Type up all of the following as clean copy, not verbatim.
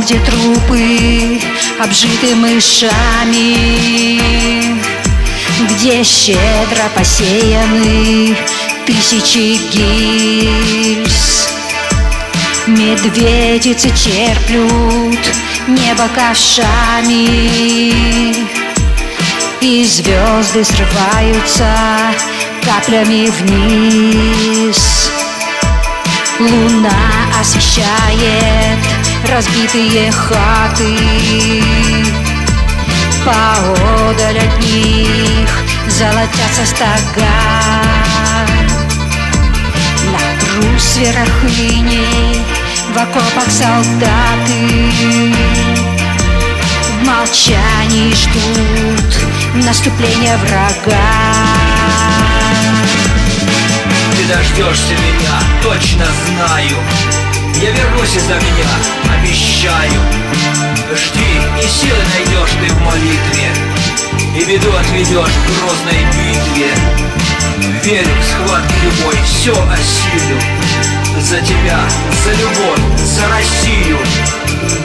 Там, где трупы обжиты мышами, где щедро посеяны тысячи гильз. Медведицы черплют небо ковшами, и звезды срываются каплями вниз. Луна освещает разбитые хаты, поодаль от них золотятся стога. На трусе рахыни, в окопах солдаты в молчании ждут наступления врага. Ты дождешься меня, точно знаю. Я вернусь из огня, обещаю. Жди, и силы найдешь ты в молитве, и беду отведешь в грозной битве. Верю в схватке любой, все осилю. За тебя, за любовь, за Россию.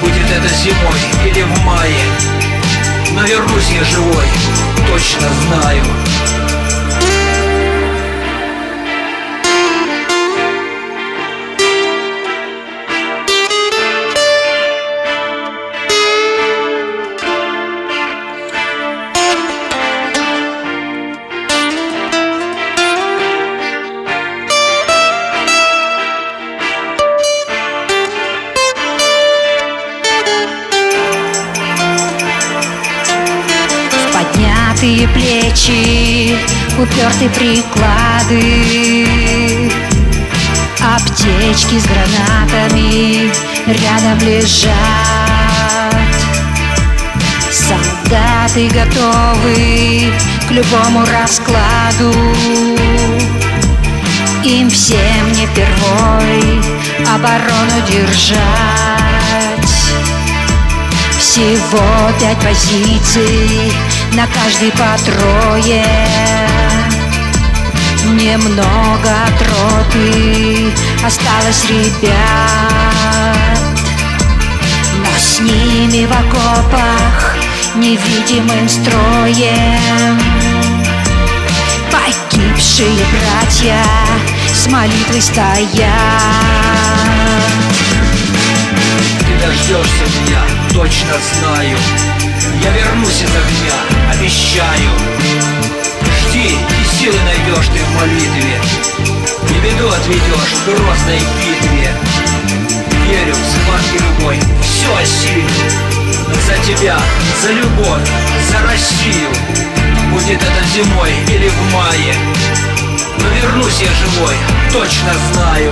Будет это зимой или в мае, но вернусь я живой, точно знаю. Плечи, уперты приклады, аптечки с гранатами рядом лежат. Солдаты готовы к любому раскладу, им всем не впервой оборону держать. Всего 5 позиций, на каждый по трое, немного от роты осталось ребят, но с ними в окопах невидимым строем погибшие братья с молитвой стоят. Ты дождешься меня, точно знаю. Я вернусь из огня, обещаю. Жди, и силы найдешь ты в молитве, и беду отведешь в грозной битве. Верю в схватке любой, все осилю. За тебя, за любовь, за Россию. Будет это зимой или в мае, но вернусь я живой, точно знаю.